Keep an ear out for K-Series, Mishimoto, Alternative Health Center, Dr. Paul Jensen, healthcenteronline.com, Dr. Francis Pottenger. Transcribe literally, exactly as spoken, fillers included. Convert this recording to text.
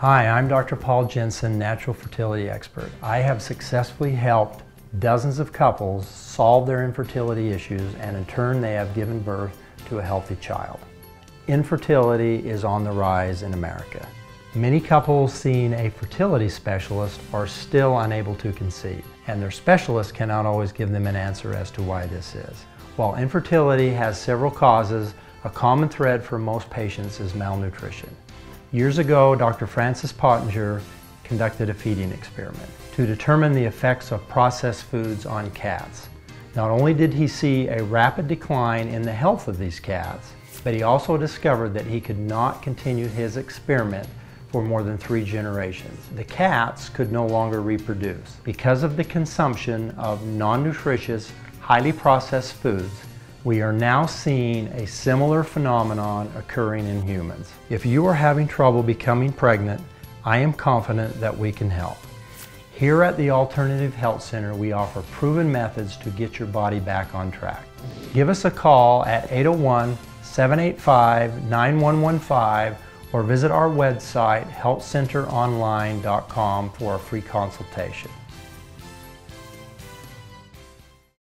Hi, I'm Doctor Paul Jensen, natural fertility expert. I have successfully helped dozens of couples solve their infertility issues, and in turn they have given birth to a healthy child. Infertility is on the rise in America. Many couples seeing a fertility specialist are still unable to conceive, and their specialist cannot always give them an answer as to why this is. While infertility has several causes, a common thread for most patients is malnutrition. Years ago, Doctor Francis Pottenger conducted a feeding experiment to determine the effects of processed foods on cats. Not only did he see a rapid decline in the health of these cats, but he also discovered that he could not continue his experiment for more than three generations. The cats could no longer reproduce because of the consumption of non-nutritious, highly processed foods. We are now seeing a similar phenomenon occurring in humans. If you are having trouble becoming pregnant, I am confident that we can help. Here at the Alternative Health Center, we offer proven methods to get your body back on track. Give us a call at eight oh one, seven eight five, nine one one five or visit our website, health center online dot com for a free consultation.